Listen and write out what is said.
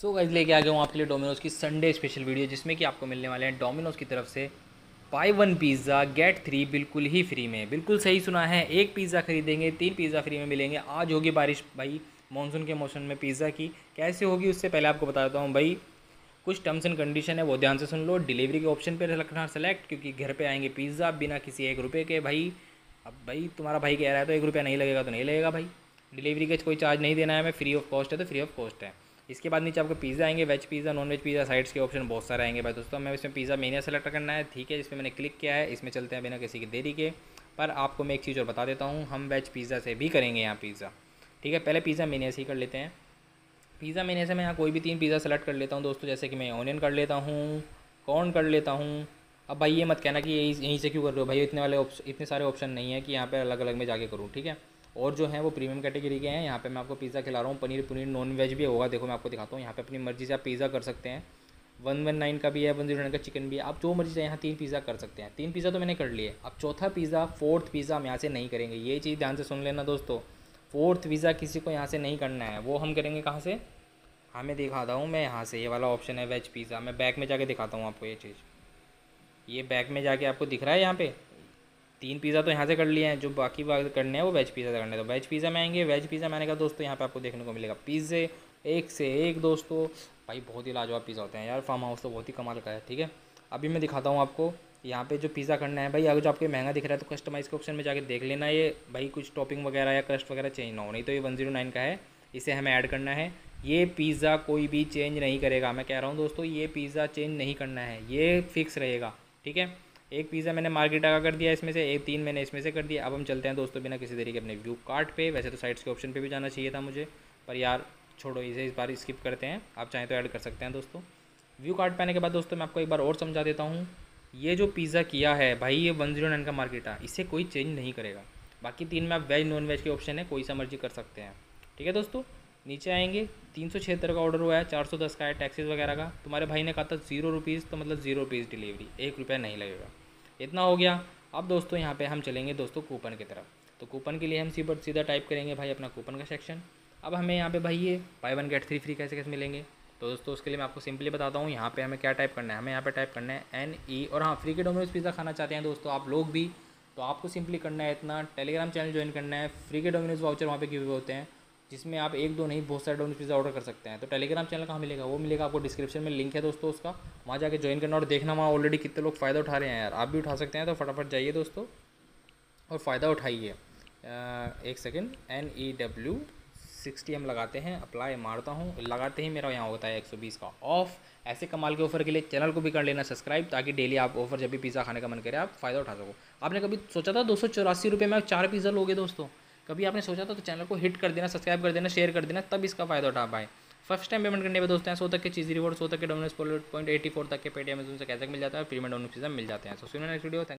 So guys लेके आ गया हूँ आपके लिए डोमिनोज़ की संडे स्पेशल वीडियो, जिसमें कि आपको मिलने वाले हैं डोमिनोज़ की तरफ से buy one pizza get three बिल्कुल ही फ्री में। बिल्कुल सही सुना है, एक पिज़्ज़ा खरीदेंगे 3 पिज़्ज़ा फ्री में मिलेंगे। आज होगी बारिश भाई, मानसून के मौसम में पिज़्ज़ा की कैसे होगी उससे पहले आपको बता देता हूँ भाई, कुछ टर्म्स एंड कंडीशन है वो ध्यान से सुन लो। डिलीवरी के ऑप्शन पर रखना सेलेक्ट, क्योंकि घर पर आएंगे पिज़्ज़ा बिना किसी ₹1 के। भाई अब भाई तुम्हारा भाई कह रहा है तो ₹1 नहीं लगेगा तो नहीं लगेगा भाई, डिलीवरी का कोई चार्ज नहीं देना है हमें, फ्री ऑफ कॉस्ट है तो फ्री ऑफ कॉस्ट है। इसके बाद नीचे आपको पिज़्ज़ा आएंगे, veg pizza non veg pizza, sides के ऑप्शन बहुत सारे आएंगे भाई दोस्तों। हमें इसमें पिज़्ज़ा मेन्यू सेलेक्ट करना है, ठीक है, जिसमें मैंने क्लिक किया है। इसमें चलते हैं बिना किसी की देरी के। पर आपको मैं एक चीज़ और बता देता हूँ, हम वेज पिज़्ज़ा से भी करेंगे यहाँ पिज़्ज़ा, ठीक है। पहले पिज़्ज़ा मेन्यू से ही कर लेते हैं। पिज़्ज़ा मेन्यू से मैं यहाँ कोई भी 3 पिज़्ज़ा सेलेक्ट कर लेता हूँ दोस्तों, जैसे कि मैं ऑनियन कर लेता हूँ, कॉर्न कर लेता हूँ। अब भाई ये मत कहना कि यहीं से क्यों कर रहे हो भाई, इतने सारे ऑप्शन नहीं है कि यहाँ पर अलग अलग में जाके करूँ, ठीक है। और जो है वो प्रीमियम कैटेगरी के हैं, यहाँ पे मैं आपको पिज़्ज़ा खिला रहा हूँ। पनीर नॉन वेज भी होगा, देखो मैं आपको दिखाता हूँ। यहाँ पे अपनी मर्ज़ी से आप पिज़्ज़ा कर सकते हैं, 119 का भी है, 109 का चिकन भी है, आप जो मर्ज़ी से यहाँ 3 पिज़्ज़ा कर सकते हैं। 3 पिज़्ज़ा तो मैंने कर लिए, अब चौथा पिज़्ज़ा फोर्थ पिज़्ज़ा हम यहाँ से नहीं करेंगे, ये चीज़ ध्यान से सुन लेना दोस्तों। फोर्थ पिज़्ज़ा किसी को यहाँ से नहीं करना है, वो हम करेंगे कहाँ से, हमें दिखाता हूँ मैं यहाँ से। ये वाला ऑप्शन है वेज पिज़्ज़ा, मैं बैक में जाके दिखाता हूँ आपको ये चीज़। ये बैक में जाके आपको दिख रहा है यहाँ पे 3 पिज़्ज़ा तो यहाँ से कर लिए हैं, जो बाकी करने हैं वो वेज पिज़्ज़ा करने हैं। तो वेज पिज़्ज़ा में आएंगे, वेज पिज़्ज़ा मैंने कहा दोस्तों यहाँ पे आपको देखने को मिलेगा पिज़्ज़े एक से एक दोस्तों, भाई बहुत ही लाजवाब पिज़्ज़ा होते हैं यार, फार्म हाउस तो बहुत ही कमाल का है, ठीक है। अभी मैं दिखाता हूँ आपको यहाँ पे जो पिज़्ज़ा करना है भाई। अगर जो आपको महंगा दिख रहा है तो कस्टमाइज़ के ऑप्शन में जाकर देख लेना, ये भाई कुछ टॉपिंग वगैरह या क्रस्ट वगैरह चेंज ना हो, नहीं तो ये 109 का है, इसे हमें ऐड करना है। ये पिज़्ज़ा कोई भी चेंज नहीं करेगा, मैं कह रहा हूँ दोस्तों, ये पिज़्ज़ा चेंज नहीं करना है, ये फिक्स रहेगा, ठीक है। एक पिज़्ज़ा मैंने मार्केटा का कर दिया इसमें से, एक 3 मैंने इसमें से कर दिया। अब हम चलते हैं दोस्तों बिना किसी तरीके अपने व्यू कार्ट पे। वैसे तो साइड्स के ऑप्शन पे भी जाना चाहिए था मुझे, पर यार छोड़ो इसे इस बार स्किप करते हैं, आप चाहें तो ऐड कर सकते हैं दोस्तों। व्यू कार्ट पे आने के बाद दोस्तों मैं आपको एक बार और समझा देता हूँ, ये जो पिज़्ज़ा किया है भाई ये 109 का मार्केटा, इसे कोई चेंज नहीं करेगा। बाकी 3 में आप वेज नॉन वेज के ऑप्शन है, कोई सा मर्जी कर सकते हैं, ठीक है दोस्तों। नीचे आएंगे 376 का ऑर्डर हुआ है, 410 का है टैक्सेस वगैरह का। तुम्हारे भाई ने कहा था ₹0, तो मतलब ₹0 डिलीवरी, ₹1 नहीं लगेगा, इतना हो गया। अब दोस्तों यहाँ पे हम चलेंगे दोस्तों कूपन की तरफ, तो कूपन के लिए हम सीधा टाइप करेंगे भाई अपना कूपन का सेक्शन। अब हमें यहाँ पे भाई ये बाय वन गेट 3 फ्री कैसे मिलेंगे तो दोस्तों उसके लिए मैं आपको सिंपली बताता हूँ। यहाँ पर हमें क्या टाइप करना है, हमें यहाँ पर टाइप करना है NE। और हाँ, फ्री के डोमिनोज पिज़्ज़ा खाना चाहते हैं दोस्तों आप लोग भी, तो आपको सिंपली करना है इतना, टेलीग्राम चैनल ज्वाइन करना है, फ्री के डोमिनोज वाउचर वहाँ पर गिव अवे होते हैं, जिसमें आप 1-2 नहीं बहुत सारे डोमिनोज पिज़्ज़ा ऑर्डर कर सकते हैं। तो टेलीग्राम चैनल कहाँ मिलेगा, वो मिलेगा आपको डिस्क्रिप्शन में लिंक है दोस्तों उसका, वहाँ जाके ज्वाइन करना और देखना वहाँ ऑलरेडी कितने लोग फ़ायदा उठा रहे हैं यार, आप भी उठा सकते हैं। तो फटाफट जाइए दोस्तों और फ़ायदा उठाइए। एक सेकेंड, NEW 60 हम लगाते हैं, अप्लाई मारता हूँ, लगाते ही मेरा यहाँ होता है 120 का ऑफ। ऐसे कमाल के ऑफर के लिए चैनल को भी कर लेना सब्सक्राइब, ताकि डेली आप ऑफर जब भी पिज़्ज़ा खाने का मन करे आप फ़ायदा उठा सको। आपने कभी सोचा था ₹284 में आप 4 पिज़्ज़ा लोगे दोस्तों, कभी आपने सोचा था? तो चैनल को हिट कर देना, सब्सक्राइब कर देना, शेयर कर देना, तब इसका फ़ायदा उठा पाए। फर्स्ट टाइम पेमेंट करने पे दोस्तों 100 तक के चीज़ रिवॉर्ड, 100 तक के डोमिनोज 0.84 तक के पेटीएम से कैशबैक मिल जाता है, पेमेंट डोमिनोज मिल जाते हैं। सो सुनो नेक्स्ट वीडियो।